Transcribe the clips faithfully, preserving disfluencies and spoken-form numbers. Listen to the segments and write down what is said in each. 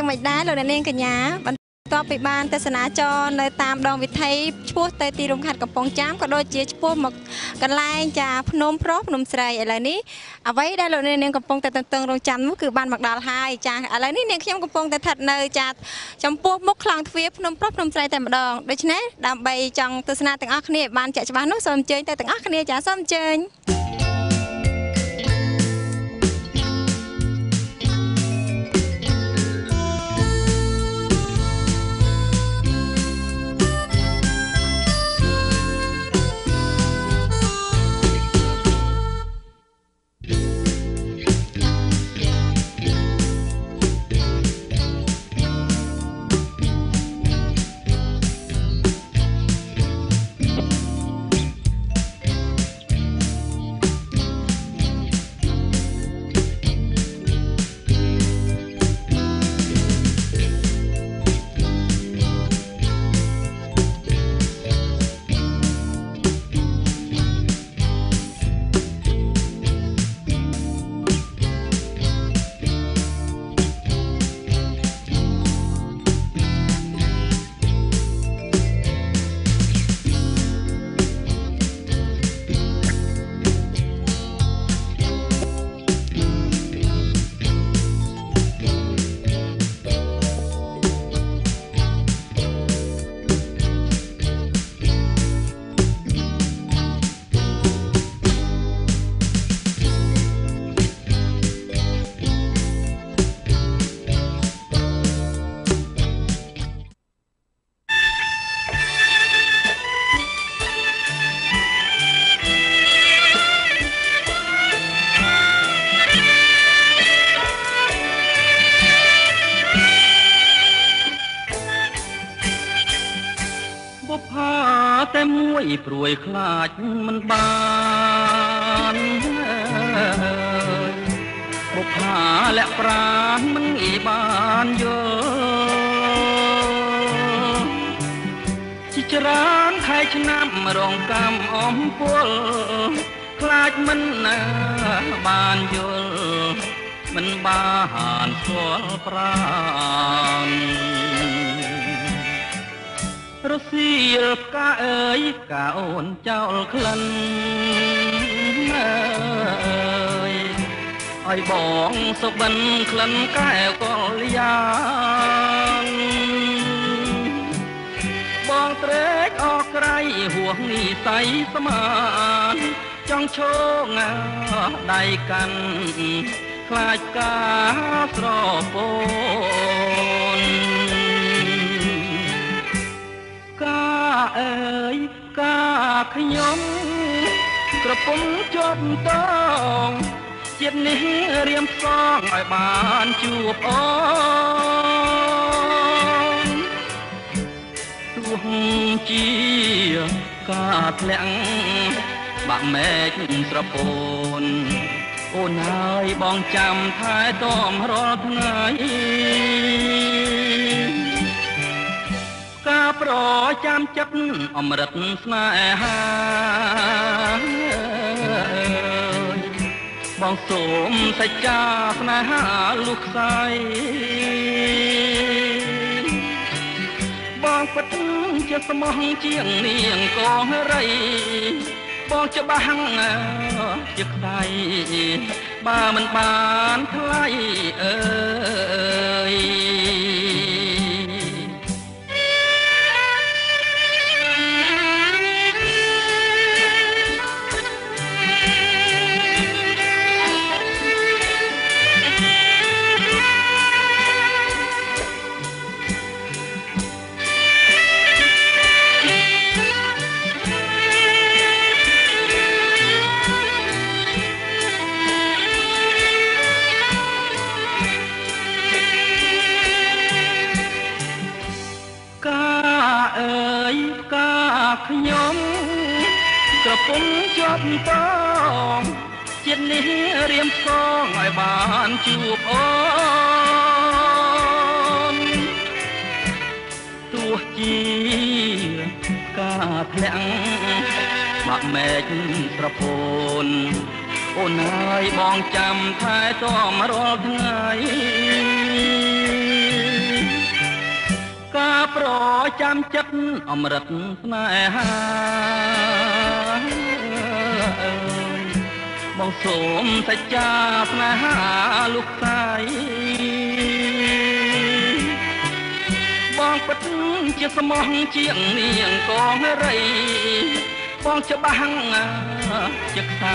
ยังไม่ได้เราเล่นกันยาบรรทอปิบานแต่สนาจรเลยตามดองวิไทยช่วยเตยตีลงขัดกับปองจ้ามก็โดยเจี๊ยช่วยหมกกันไล่จ่าพนมพร้อมนมใส่อะไรนี้เอาไว้ได้เราเล่นกับปองแต่ตึงตึงลงจำมุกคือบานหมักดาลไฮจ่าอะไรนี้เนี่ยเข้มกับปองแต่ถัดเนยจ่าจำพวกมุกคลางทวีพนมพร้อมนมใส่แต่ดองโดยเฉพาะดำใบจังแต่สนาตึงอักเนยบานจ่าจะบานนุ่มสมเจนแต่ตึงอักเนยจ่าสมเจนปล่วยคลาดมันบานบุพาและปราณมันอีบานเยอะจิจรานไทยชนะมารองกำอ้อมพวลคลาดมันนาบานเยอะมันบานสวนปราณรสสีกาเอ๋ยกาอ่อนเจ้าคลันเอ๋ยอ้อยบ้องสบันคลันแก้วกอลยางบ้องเตร็กออกไกลห่วงนี่ใสสมานจ้องโชงงาใดกันคลายกาสรอปนกาเอ๋ยกาขยมกระปุมจดต้องเจ็บนี้เรียมซองไอ้บานจูบอ้อนตุ้งจีกาแผลงบะแม่กระปุนโอ้นายบองจำท้ายต้อมรอดไงกาปรอจำจับอมรัตสนาหาบองสมใส่จ้าสนาหาลูกใสบองปัดจะสมองเจียงเนียงกองไรบองจะบังจะใครบ้ามันบานไทยเอ่ย คุ้มจบต้องจิตนี้เรียมกองไอ้บานจูบอ้อนตัวจีกาแผลงบักแม่จิ้มตะโพนโอ้นายบองจำท้ายต้อมรอทั้งไงกาปรอจำจัดอมรัตนายหาบองสมสัจจาสนหาลูกไส้บองปัดเจียสมองเจียงเนียงกองไรบองจะบังจะใคร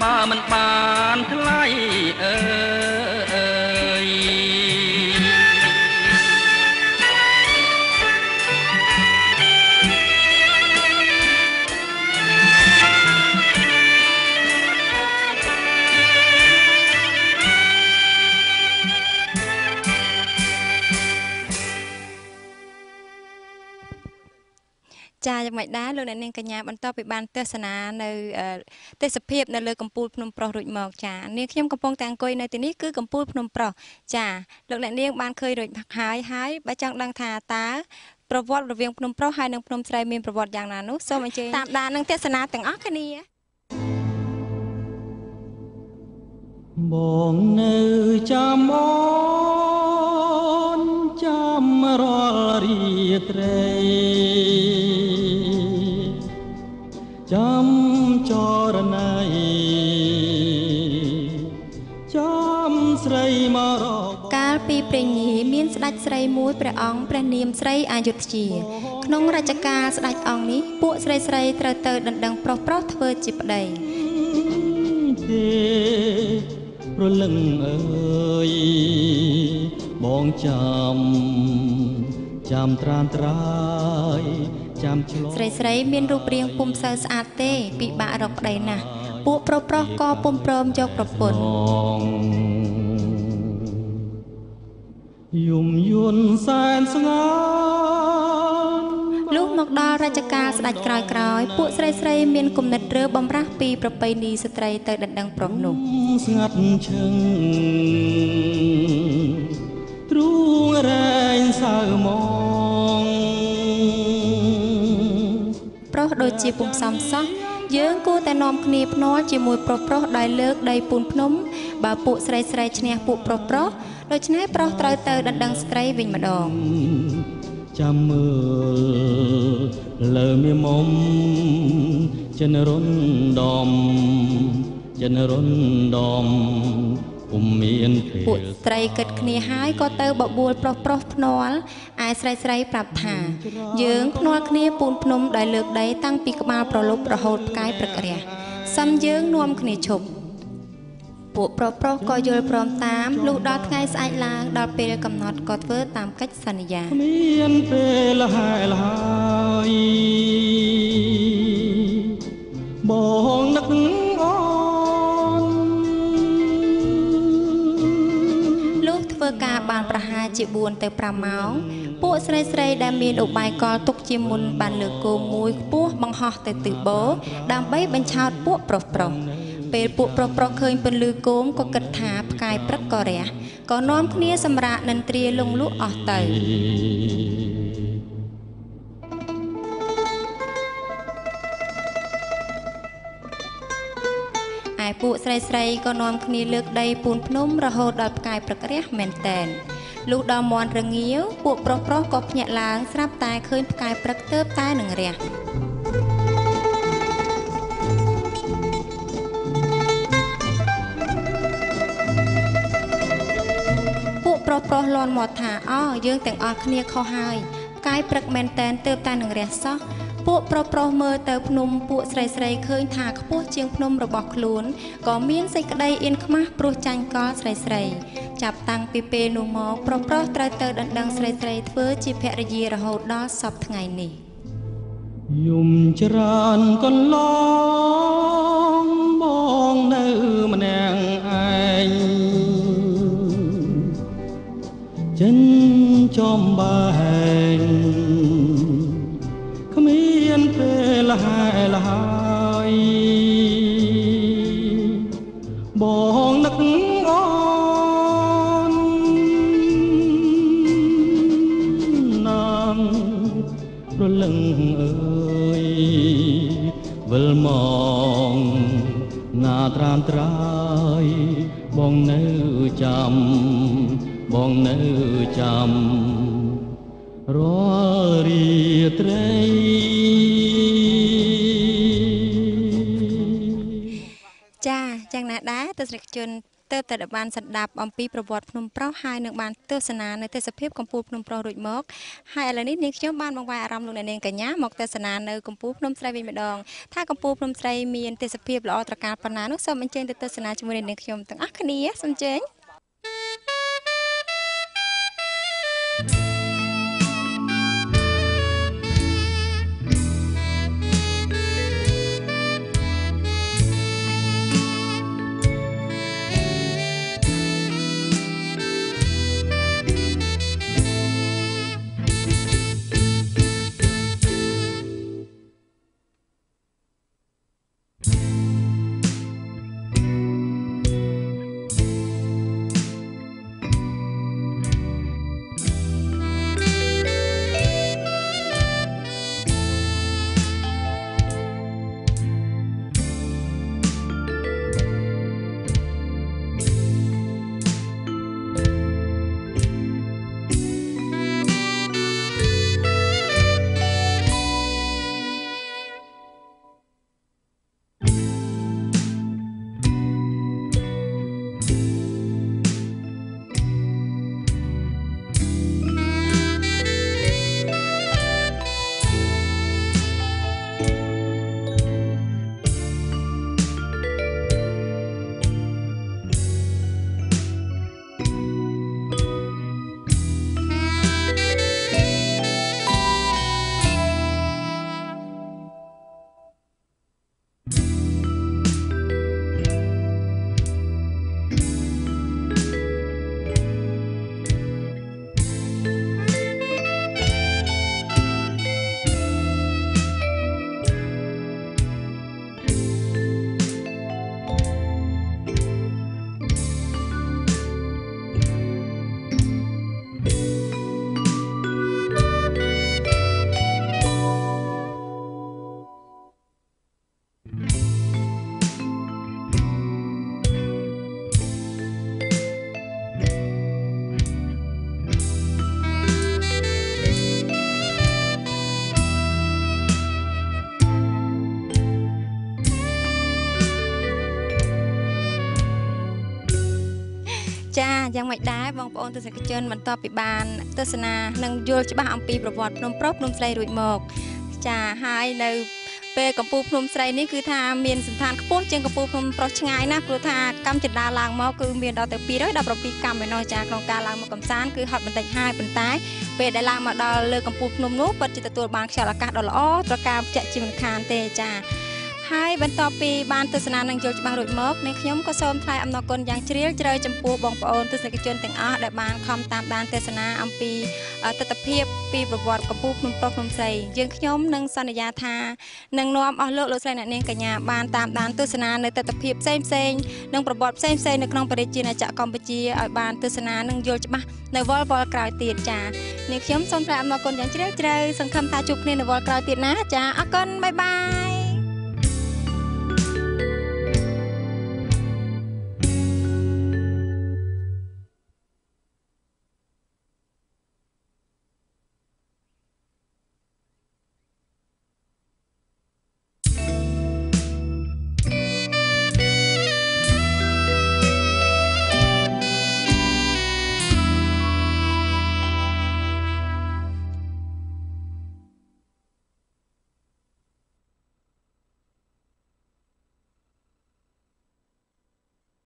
มามันบานทลายเอ่ยจ่าจากไม่ได้เลยนั่นกัญญาบรรทบไปบ้านเตสนาในเตสเพียบในเลยกัมพูพนมปรดุจหมอกจ่าเนี่ยเข้มกัมพงแตงกุยในที่นี้คือกัมพูพนมปรจ่าเลยนั่นเนี่ยบ้านเคยโดยหายหายบ้านจังดังทาตาประวัติระเวียงพนมปรหายนางพนมไตรมีประวัติอย่างนั้นนุ๊กโซ่มันเจตามดานังเตสนาแต่งอ้อคันนี้มองเนื้อจำอ้อนจำรอรีเตรจำจรณัยจำสไรมารอกาลปีเปรียญมีนสลัดสไรมูดประองประเนียมสไรอายุจีน้องราชการสลัดองนี้ปุ่สไรสไรเตอเตอดังดังปลอกปลอกเทอจิบใดเทรลึงเอ่ยมองจำจำตรามตรายใส่ใส่เมียนรูปเรียงปุ่มเซอร์สอาเต้ปีบะดอกใดนะปุ๊โปรโปรกอปุ่มโปรมจกประปนยุ่มยุนแสนสงานลูกหมอกดอราชการสลัดกรอยกรอยปุ๊ใส่ใส่เมียนกลุ่มนัดเรือบอมรักปีประไปนีสไตรเตยดัดดังปรมหนุ่มสงัดเชิงตรูแรงสาวมองโดยจีบุมซัมซอเยื้องกู้แต่นอมคณีพนอจีมวยโปรโปรได้เลิกได้ปูนพนมบาปุสไรสไรชนะปุโปรโปรโดยชนะโปรตรอยเตอดังดังสไตรวิญมาดองจำมือเลื่อมมมจันร้นดอมจันร้นดอมปุตไตรเกิดคณีหายก็เตอบบบัวปลอกปลอกพนวลไอไตรไตรปรับหาเยื้องพนวลคณีปูนพนมได้เลือกได้ตั้งปีกมาปลอลบประโหดกายประกเรียซ้ำเยื้องนวมคณีฉบปุปลอกปลอกก็โยนพร้อมตามลูกดอดไงสายลางดอดเปรกำนอดกอดเวอร์ตามกัจสัญญาเมียนเปรละหายละหายมองนักเพื่อการบานประหาจิบุญเตปราเมาปุ๊สไรสไรดามีอุบายกอตุกจิมุนบานเหลือโกมุยปุ๊บังหอกเตตือโบดามใบบัญชาปุ๊ปรปรเปรปุ๊ปรปรเคยเป็นลือโกมก็กระถาปกายปรักกอเรียก็น้อมเนี้ยสำระนันตรีลงลุออกเตยปุใสๆก็นอนคณีเลือกได้ปูนพนมระโหดดอดกายประกเรียกแมนแตนลูกดอมอนระเงี้ยวปุปรปรกบเนี่ยล้างสลับตายเคยกายประเติบตายหนึ่งเรียกปุปรปรลอนหมดถาอ้อเยื่อแต่งอคณีเขาหายกายประกแมนแตนเติบตายหนึ่งเรียกซอกปุโปรโปรเมอเตอพนมปุใส่ใส่เคยถากปุเชียงพนมระบอกหลุนก็มีนใส่กระไดเอ็นขมักปรุจันก็ใส่ใส่จับตังปีเปนูหมอกโปรโปรตรายเตอดังดังใส่ใส่เฟื่อจีเพรยีระหดดอสอบทั้งไงนี่ยุ่มจรานก็ลองมองในมันแองไอจนจอมบายละหายละหาย bồn nấc on nàng rồi lưng ơi vờ mong na tran trai bong nêu chầm bong nêu chầm rồi ri traiจังนะได้ตัวเสกจนเติบแต่ดับบานสัตดับอมปีประวัติพนมเปราไฮหนึ่งบานเติบสนาในเติบสภาพกัมพูพนมเปราดุจมกไฮอะไรนิดนึงเชื่อมบ้านบางวัยอารมณ์ลงในเนงกันย้ำมกเติบสนาในกัมพูพนมไตรเป็นเมดองถ้ากัมพูพนมไตรมีเติบสภาพละอตระการปนานุสมันเจนเติบสนาจมูกในเนงเชื่อมตั้งอักขณีสมเจนยังไม่ได้บางปอนตัวสักเจนมันต่อปีบานตัวสนาหนังยูจะบ้าอัมปีประวัตินมพรบนมไตรรุ่ยหมกจะหายในเปย์กับปูพนมไตรนี่คือทางเมียนสันธานกระปุกเจียงกับปูพนมปลอดชงายนะกลัวทางกำจัดดาลางมอคือเมียนดาวแต่ปีร้อยดาวประปีกรรมไปนอนจากโครงการลางมอกำซานคือหอดบันไดห้าบันไดเปย์ได้ลางมาดาวเลยกับปูพนมนุ๊กปัจจิตตัวบางเฉลากาดดอลอ้อตระการจะจิมคานเตจ่าให้บรรทอปีบานตุสนานังโยจะบารุดมกในขยมก็ส้มทรายอำนอกลอย่างเชี่ยวเจริญจำปูบองปอนตุสกิจจนแต่งอ้อได้บานคำตามบานตุสนาอัมปีตะตะเพียบปีประวัติกระปุกนุ่มปลอกนุ่มใสยังขยมนังสัญญาธานังน้อมอ้อเลิกโลดใส่หนังเนียงกัญญาบานตามบานตุสนาในตะตะเพียบเซมเซงนังประวัติเซมเซงในคลองปริจินาจักรกัมพูชีบานตุสนานังโยจะมาในวอลวอลกลายตีจ่าในขยมส้มทรายอำนอกลอย่างเชี่ยวเจริญสังคมตาจุกในวอลกลายตีนะจ่าอักกลบาย